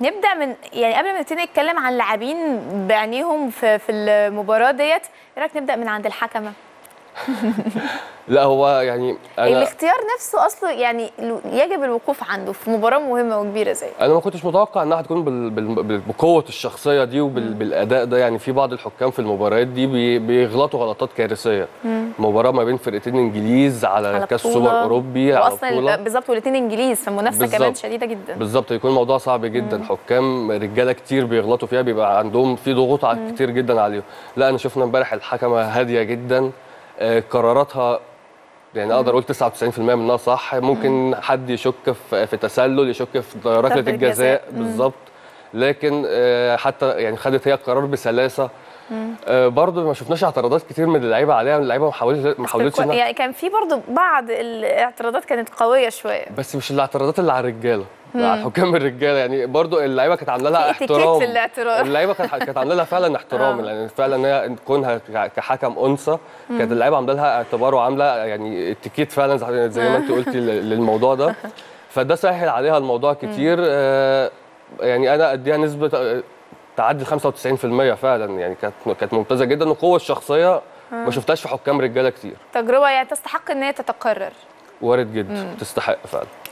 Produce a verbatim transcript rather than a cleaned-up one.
نبدا من يعني قبل ما نبتدي نتكلم عن لاعبين بعينيهم في في المباراه ديت، ايه رايك نبدا من عند الحكمه؟ لا هو يعني الاختيار نفسه اصله يعني يجب الوقوف عنده في مباراه مهمه وكبيره زي انا ما كنتش متوقع انها هتكون بقوه الشخصيه دي وبالاداء ده. يعني في بعض الحكام في المباريات دي بيغلطوا غلطات كارثيه. مباراه ما بين فرقتين انجليز على, على كاس سوبر اوروبي اصلا بالظبط، والاثنين انجليز فالمنافسه كمان شديده جدا. بالظبط، يكون الموضوع صعب جدا. حكام رجاله كتير بيغلطوا فيها، بيبقى عندهم في ضغوط كتير جدا عليهم. لا انا شفنا امبارح الحكمه هاديه جدا، قراراتها يعني اقدر اقول تسعة وتسعين بالمية منها صح. ممكن حد يشك في تسلل، يشك في ركله الجزاء بالظبط، لكن حتى يعني خدت هي القرار بسلاسه. برضه ما شفناش اعتراضات كتير من اللعيبه عليها، اللعيبه ما حاولتش ما حاولتش يعني كان في برضه بعض الاعتراضات كانت قويه شويه، بس مش الاعتراضات اللي على الرجاله، على حكام الرجاله. يعني برضه اللعيبه كانت عامله لها احترام، اللعيبه كانت عامله لها فعلا احترام. يعني فعلا هي كونها كحكم انثى كانت اللعيبه عامله لها اعتبار وعامله يعني اتيكيت فعلا زي ما انت قلتي للموضوع ده، فده سهل عليها الموضوع كتير. يعني انا اديها نسبه تعدي خمسة وتسعين بالمية فعلا، يعني كانت كانت ممتازه جدا، وقوه الشخصيه ما شفتهاش في حكام رجاله كتير. تجربه يعني تستحق ان هي تتكرر. وارد جدا، تستحق فعلا.